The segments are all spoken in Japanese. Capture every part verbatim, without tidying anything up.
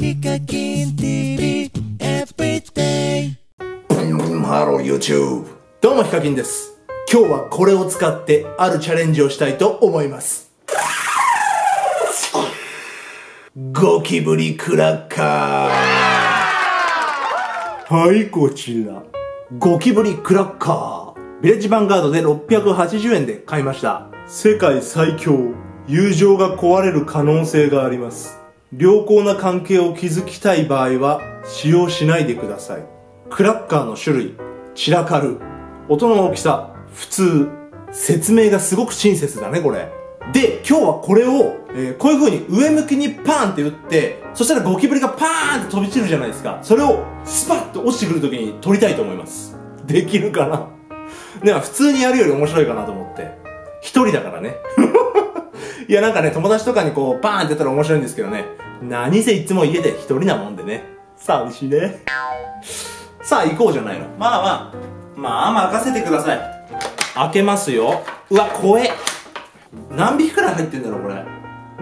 ヒカキン ティーブイ Everyday。 ハロー YouTube、 どうもヒカキンです。今日はこれを使ってあるチャレンジをしたいと思います。ゴキブリクラッカー。はいこちらゴキブリクラッカー、ビレッジヴァンガードでろっぴゃくはちじゅうえんで買いました。世界最強、友情が壊れる可能性があります。良好な関係を築きたい場合は使用しないでください。クラッカーの種類、散らかる。音の大きさ、普通。説明がすごく親切だね、これ。で、今日はこれを、えー、こういう風に上向きにパーンって打って、そしたらゴキブリがパーンって飛び散るじゃないですか。それをスパッと落ちてくる時に取りたいと思います。できるかな？では普通にやるより面白いかなと思って。一人だからね。いやなんかね、友達とかにこう、バーンってやったら面白いんですけどね。何せいつも家で一人なもんでね。寂しいね。さあ、行こうじゃないの。まあまあ、まあ任せてください。開けますよ。うわ、怖え。何匹くらい入ってんだろう、これ。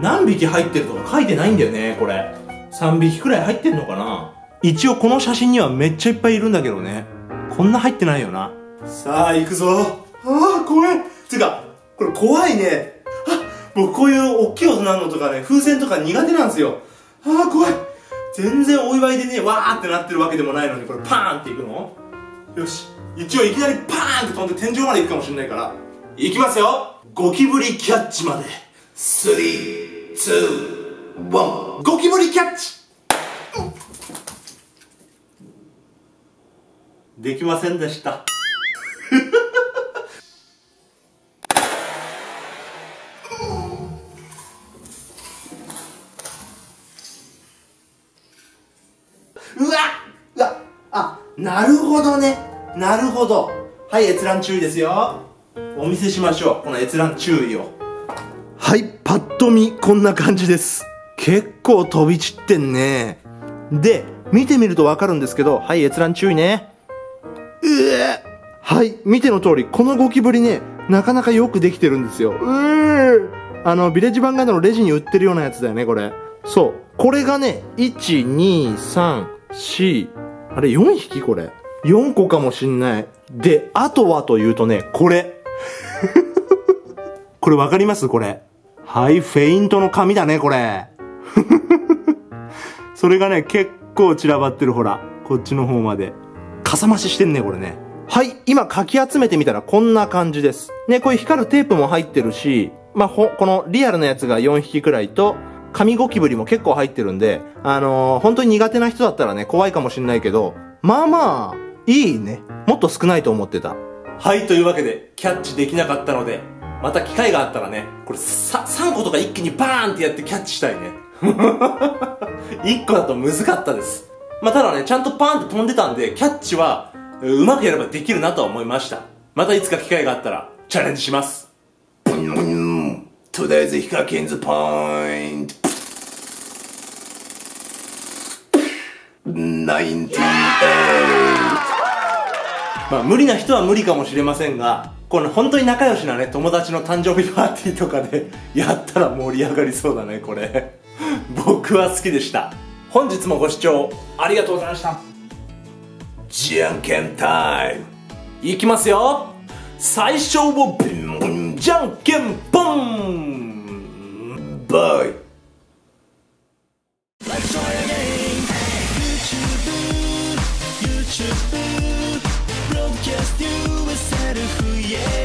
何匹入ってるとか書いてないんだよね、これ。さんびきくらい入ってんのかな。一応この写真にはめっちゃいっぱいいるんだけどね。こんな入ってないよな。さあ、行くぞ。ああ、怖え。つうか、これ怖いね。僕こういう大きい音なのとかね、風船とか苦手なんですよ。ああ、怖い。全然お祝いでね、わーってなってるわけでもないのに、これパーンっていくの？よし。一応いきなりパーンって飛んで天井まで行くかもしれないから。いきますよ。ゴキブリキャッチまで。スリー、ツー、ワン。ゴキブリキャッチ、うん、できませんでした。なるほどね。なるほど。はい、閲覧注意ですよ。お見せしましょう。この閲覧注意を。はい、パッと見、こんな感じです。結構飛び散ってんね。で、見てみるとわかるんですけど、はい、閲覧注意ね。うえ、はい、見ての通り、このゴキブリね、なかなかよくできてるんですよ。うー、あの、ビレッジヴァンガードのレジに売ってるようなやつだよね、これ。そう。これがね、いち、に、さん、よん、あれよんひきこれ。よんこかもしんない。で、あとはというとね、これ。これわかりますこれ。はい、フェイントの紙だね、これ。それがね、結構散らばってる、ほら。こっちの方まで。かさ増ししてんね、これね。はい、今かき集めてみたらこんな感じです。ね、こういう光るテープも入ってるし、まあ、ほ、このリアルなやつがよんひきくらいと、紙ゴキブリも結構入ってるんで、あのー、本当に苦手な人だったらね、怖いかもしんないけど、まあまあ、いいね。もっと少ないと思ってた。はい、というわけで、キャッチできなかったので、また機会があったらね、これさ、さんことか一気にバーンってやってキャッチしたいね。いっこだと難かったです。まあ、ただね、ちゃんとパーンって飛んでたんで、キャッチは、うまくやればできるなとは思いました。またいつか機会があったら、チャレンジします。Today's Hikakin's Point!きゅうじゅうはち。まあ無理な人は無理かもしれませんが、この本当に仲良しなね、友達の誕生日パーティーとかでやったら盛り上がりそうだね、これ。僕は好きでした。本日もご視聴ありがとうございました。じゃんけんタイム。いきますよ。最初をビン、じゃんけんポン。バイ。Just do it, set it free, yeah.